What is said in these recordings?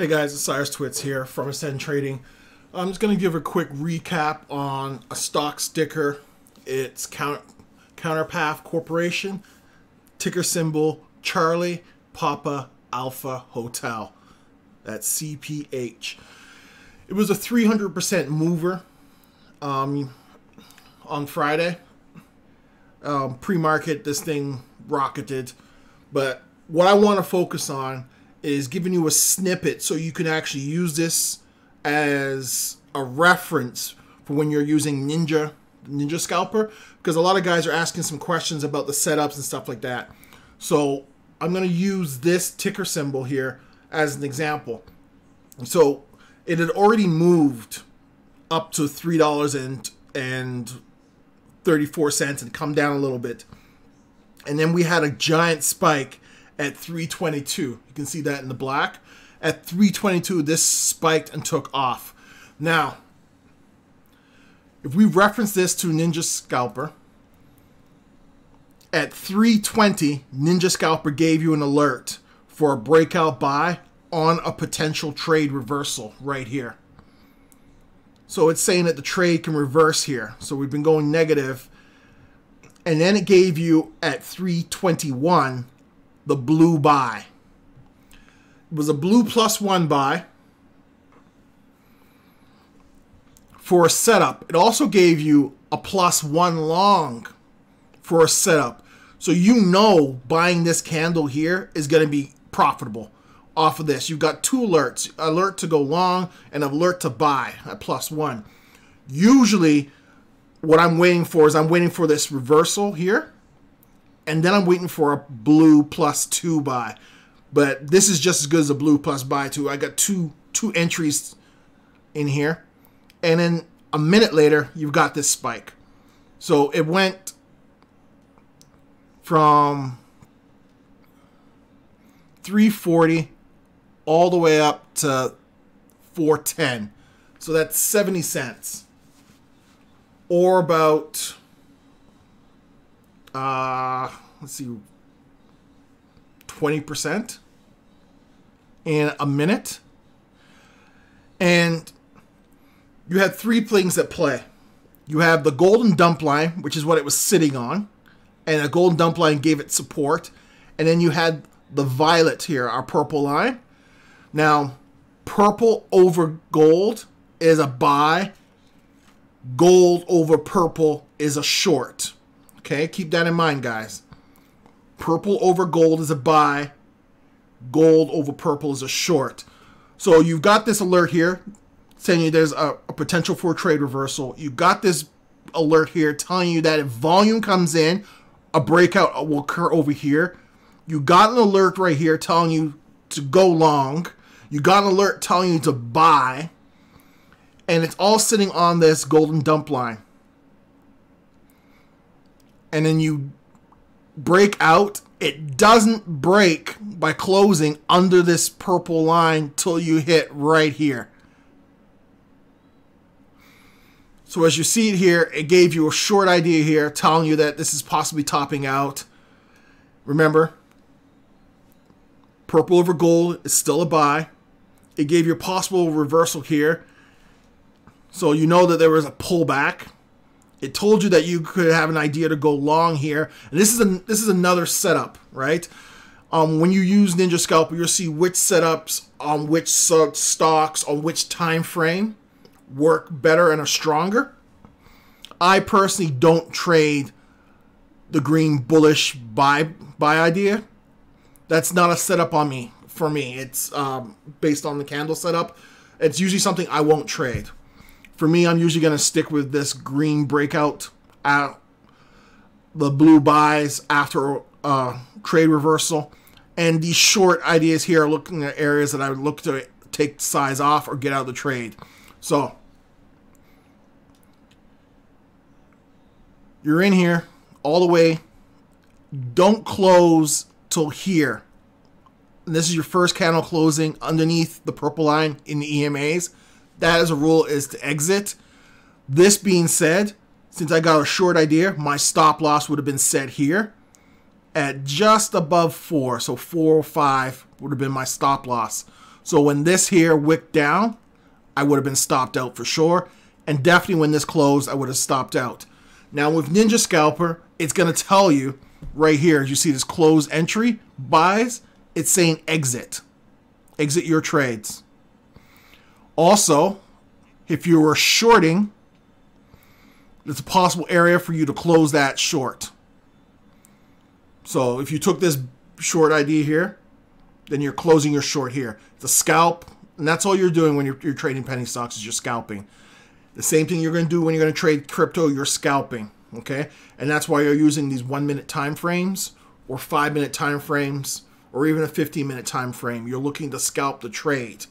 Hey guys, it's Osirus Twits here from Ascend Trading. I'm just going to give a quick recap on a stock sticker. It's CounterPath Corporation, ticker symbol Charlie Papa Alpha Hotel. That's CPH. It was a 300% mover on Friday. Pre-market, this thing rocketed. But what I want to focus on is giving you a snippet so you can actually use this as a reference for when you're using Ninja Scalper, because a lot of guys are asking some questions about the setups and stuff like that. So I'm going to use this ticker symbol here as an example. So it had already moved up to $3.34 and come down a little bit, and then we had a giant spike at 322. You can see that in the black. At 322, this spiked and took off. Now, if we reference this to Ninja Scalper, at 320, Ninja Scalper gave you an alert for a breakout buy on a potential trade reversal right here. So it's saying that the trade can reverse here. So we've been going negative, and then it gave you at 321 the blue buy. It was a blue +1 buy for a setup. It also gave you a +1 long for a setup. So you know buying this candle here is going to be profitable off of this. You've got two alerts, alert to go long and alert to buy at +1. Usually what I'm waiting for is I'm waiting for this reversal here, and then I'm waiting for a blue +2 buy. But this is just as good as a blue +2 buy too. I got two entries in here. And then a minute later, you've got this spike. So it went from 340 all the way up to 410. So that's 70 cents. Or about... let's see, 20% in a minute. And you have three things at play. You have the golden dump line, which is what it was sitting on, and a golden dump line gave it support. And then you had the violet here, our purple line. Now, purple over gold is a buy. Gold over purple is a short. Okay, keep that in mind, guys. Purple over gold is a buy. Gold over purple is a short. So you've got this alert here saying you there's a potential for a trade reversal. You've got this alert here telling you that if volume comes in, a breakout will occur over here. You got an alert right here telling you to go long. You got an alert telling you to buy. And it's all sitting on this golden dump line. And then you break out. It doesn't break by closing under this purple line till you hit right here. So as you see it here, it gave you a short idea here telling you that this is possibly topping out. Remember, purple over gold is still a buy. It gave you a possible reversal here. So you know that there was a pullback. It told you that you could have an idea to go long here. And this is another setup, right? When you use Ninja Scalper, you'll see which setups on which stocks on which time frame work better and are stronger. I personally don't trade the green bullish buy idea. That's not a setup on me. For me, it's based on the candle setup. It's usually something I won't trade. For me, I'm usually going to stick with this green breakout, the blue buys after trade reversal. And these short ideas here are looking at areas that I would look to take size off or get out of the trade. So you're in here all the way. Don't close till here. And this is your first candle closing underneath the purple line in the EMAs. That as a rule is to exit. This being said, since I got a short idea, my stop loss would have been set here at just above 4. So 405 would have been my stop loss. So when this here wicked down, I would have been stopped out for sure. And definitely when this closed, I would have stopped out. Now with Ninja Scalper, it's going to tell you right here, as you see this closed entry, buys, it's saying exit. Exit your trades. Also, if you were shorting, it's a possible area for you to close that short. So if you took this short ID here, then you're closing your short here. It's a scalp, and that's all you're doing when you're trading penny stocks is you're scalping. The same thing you're going to do when you're going to trade crypto, you're scalping, okay? And that's why you're using these 1-minute time frames or 5-minute time frames or even a 15-minute time frame. You're looking to scalp the trade.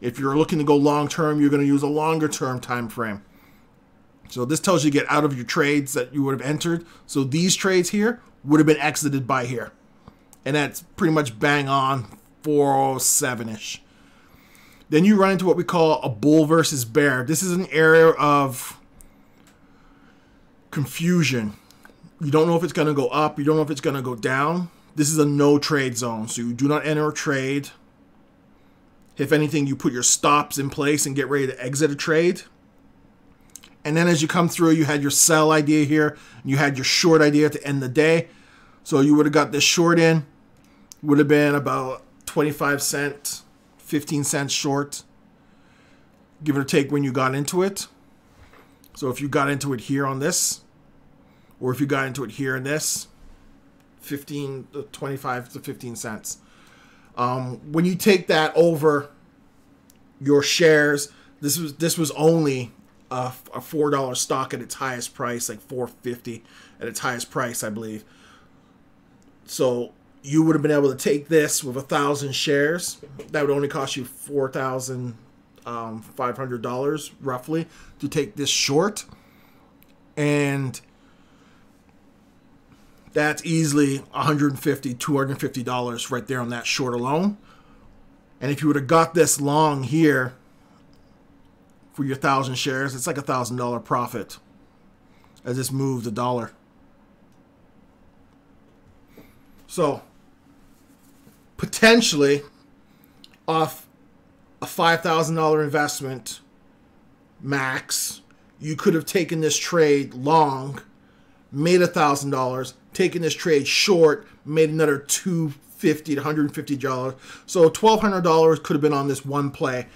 If you're looking to go long-term, you're going to use a longer-term time frame. So this tells you to get out of your trades that you would have entered. So these trades here would have been exited by here. And that's pretty much bang on 407-ish. Then you run into what we call a bull versus bear. This is an area of confusion. You don't know if it's going to go up. You don't know if it's going to go down. This is a no trade zone. So you do not enter a trade. If anything, you put your stops in place and get ready to exit a trade. And then as you come through, you had your sell idea here. And you had your short idea to end the day. So you would have got this short in. Would have been about 25 cents, 15 cents short. Give or take when you got into it. So if you got into it here on this. Or if you got into it here in this. 15 to 25 to 15 cents. When you take that over your shares, this was only a $4 stock at its highest price, like $4.50 at its highest price, I believe. So you would have been able to take this with 1,000 shares. That would only cost you $4,500 roughly to take this short. And that's easily $150, $250 right there on that short alone. And if you would have got this long here, for your 1,000 shares, it's like $1,000 profit as this moved a dollar. So potentially off a $5,000 investment max, you could have taken this trade long, made $1,000, taken this trade short, made another $250 to $150. So $1,200 could have been on this one play,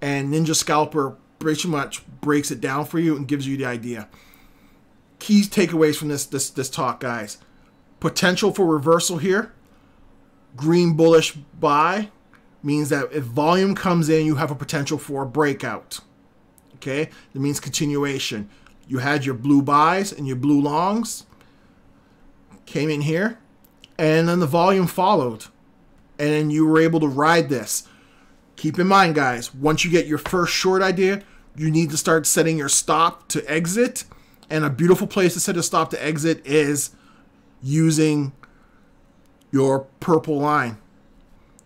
and Ninja Scalper pretty much breaks it down for you and gives you the idea. Key takeaways from this talk, guys. Potential for reversal here. Green bullish buy means that if volume comes in, you have a potential for a breakout. Okay, it means continuation. You had your blue buys and your blue longs came in here, and then the volume followed, and you were able to ride this. Keep in mind, guys, once you get your first short idea, you need to start setting your stop to exit. And a beautiful place to set a stop to exit is using your purple line.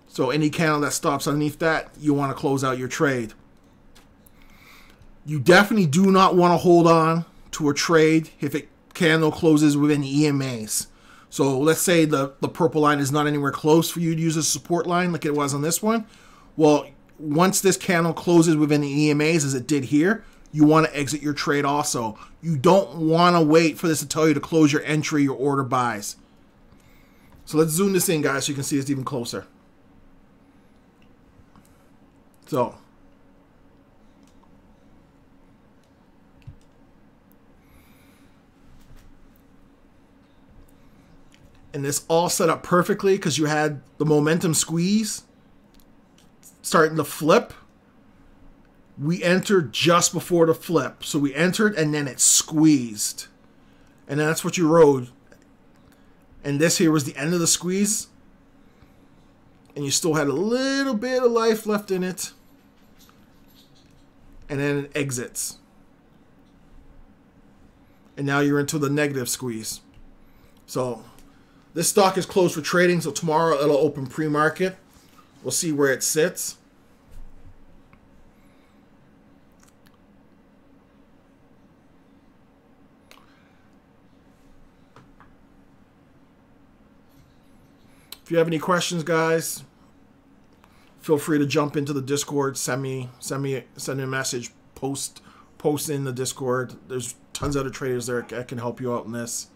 So any candle that stops underneath that, you want to close out your trade. You definitely do not want to hold on to a trade if a candle closes within EMAs. So let's say the purple line is not anywhere close for you to use as a support line like it was on this one. Well, once this candle closes within the EMAs, as it did here, you want to exit your trade also. You don't want to wait for this to tell you to close your entry, your order buys. So let's zoom this in, guys, so you can see it's even closer. So and this all set up perfectly because you had the momentum squeeze starting to flip. We entered just before the flip. So we entered and then it squeezed. And that's what you rode. And this here was the end of the squeeze. And you still had a little bit of life left in it. And then it exits. And now you're into the negative squeeze. So this stock is closed for trading. So tomorrow it'll open pre-market. We'll see where it sits. If you have any questions, guys, feel free to jump into the Discord. Send me a message. Post in the Discord. There's tons of other traders there that can help you out in this.